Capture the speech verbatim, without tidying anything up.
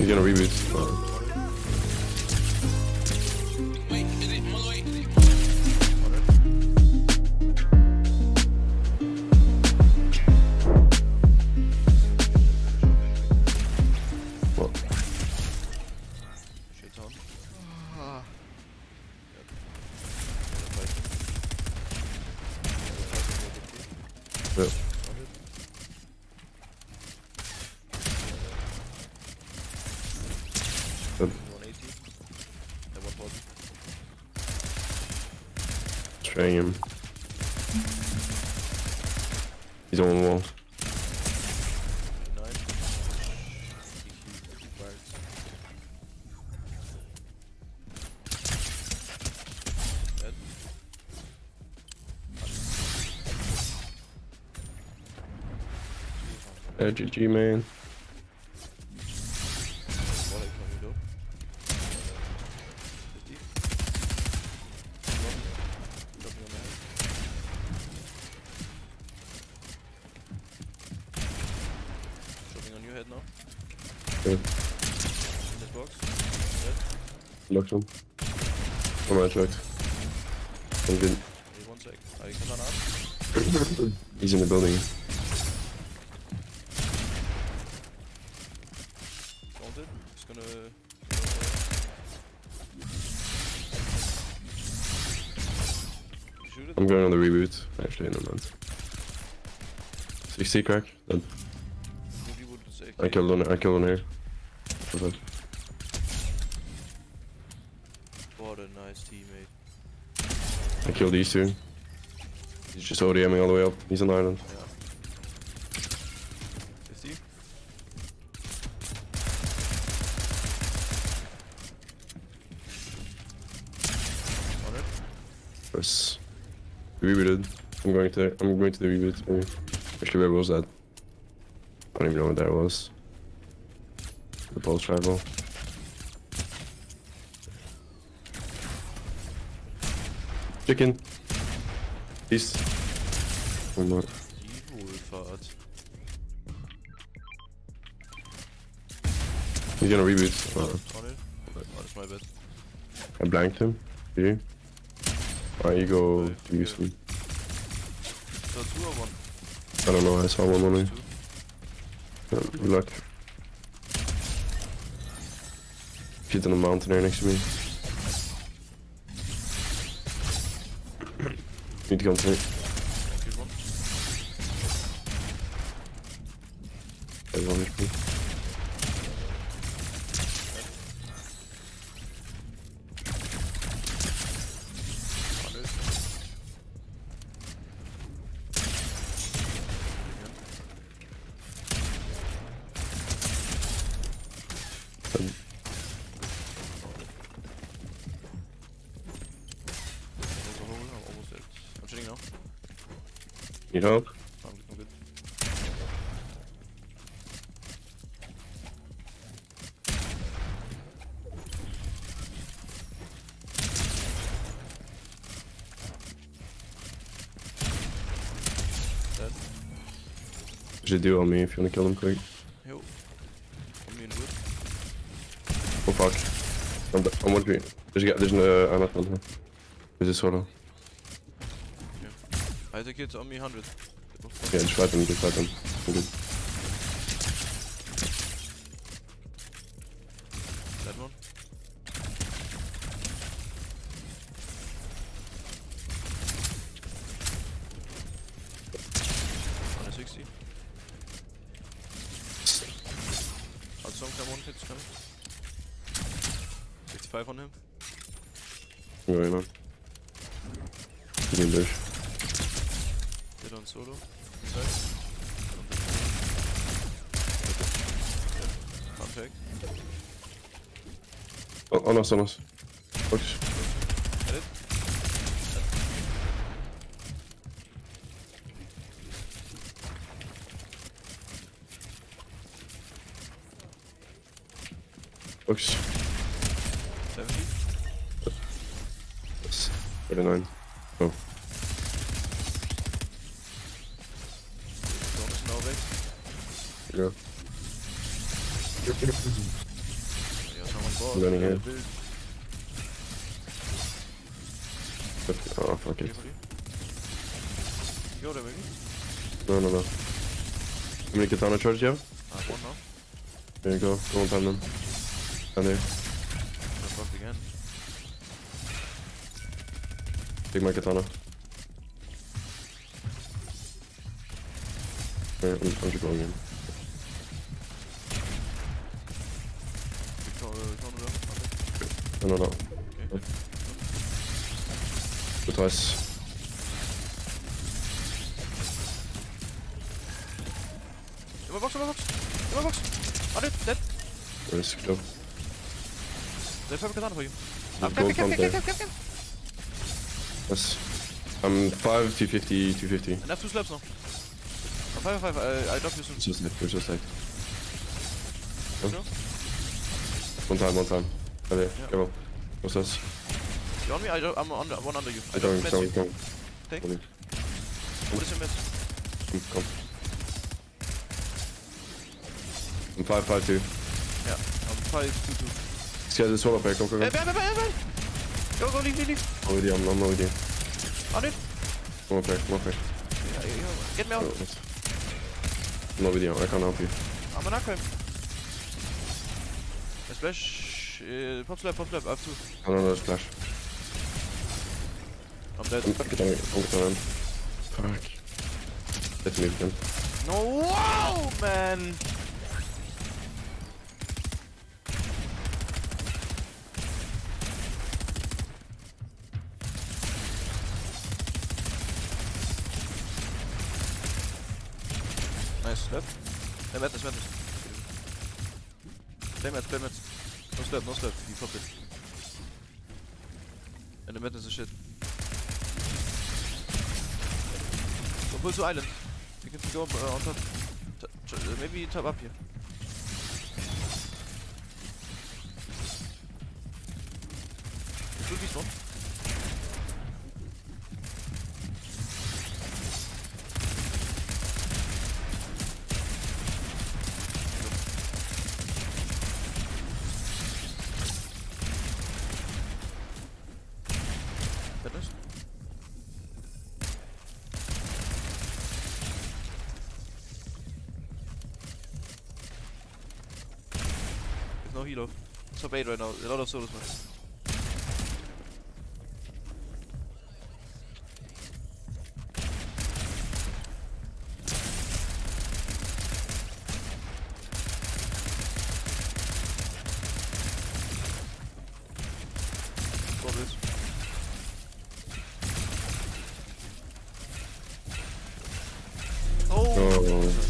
He's gonna reboot. What? Shit on. Ah. Yep. Trying him. He's on the wall. Yeah, G G, man. Good. In this box? Dead. Locked him. I'm right, locked. I'm good. Wait one sec. Oh, you come on up. He's in the building. Wanted. Just gonna... Shoot it. I'm going on the reboot. Actually, no mind. sixty crack. Dead. I killed one, I killed one here. What a nice teammate. I killed these two. He's just ODMing all the way up. He's on island. Yeah. fifty. one hundred. Yes. Rebooted. I'm going to I'm going to the reboot. Maybe. Actually, where was that? I don't even know what that was. The pulse rifle. Chicken. Peace. Oh no. He's gonna reboot. Oh, oh, that's my bad. I blanked him. Did you? Alright, you go. You yeah. use him. So two or one? I don't know. I saw one only. Yeah, good luck. Shit on the mountain there next to me. Need to come to me. There's one H P. Need help? I'm, I'm good. Dead. There's a duo on me if you want to kill him quick. Yo. I'm being good. Oh fuck. I'm, I'm one three. There's a guy. There's no. Uh, I'm not one. There's a solo. I think it's on me one hundred. Okay, just fight him, just fight him. That one. one sixty. I'll song that one hits coming. sixty-five on him. I'm going on. He's in bush. On solo. Inside. Contact. Oh, on us, on us. Focus. Hit it. Focus. seventy. Yes. thirty-nine. Oh. Yeah. I'm running here. Oh, fuck it. Go there, baby. No, no, no. How many katana charges do you have? I have one now. There you go. Go on time then. Down here. I'm fucked again. Take my katana. Alright, I'm, I'm just going in. No, no, no. Okay. Go twice. In my box, in my box! In my box! Are you dead? Risk, though. There's have a katana for you. I'm going from there. Yes. I'm five, two fifty, two fifty. And I have two slabs now. I'm five, five, I, I dropped you soon. Just left, just left. No? One time, one time. Okay, yeah. Come on. What's this? You on me? I don't, I'm under, one under you. I, I don't, don't, don't, don't. Take. What is your miss? Come. I'm five five two. Yeah, I'm five two two. This guy's a solo pair, come, come, come. Hey, hey, hey, hey, hey. Go, go, leave, leave, leave. I'm with you, I'm, I'm with you. On it. Come on, pair, come on, pair. Yeah, yeah, yeah. Get me out. I'm not with you, I can't help you. I'm an aqua. A splash. Uh, pop slap, pop slap, I have two. Oh no, no, splash. I'm dead. I'm back at him. Fuck. Let me leave him. No, wow, man! Nice, left. Hey, Matters, Matters. Play Matters, play Matters. No slap, no slap, he popped it. And the madness is shit. Go pull to island. You can go uh, on top. T t maybe top up here. Two beast one. No heal off. Top eight right now, a lot of solos, man. Got this. Oh! Oh.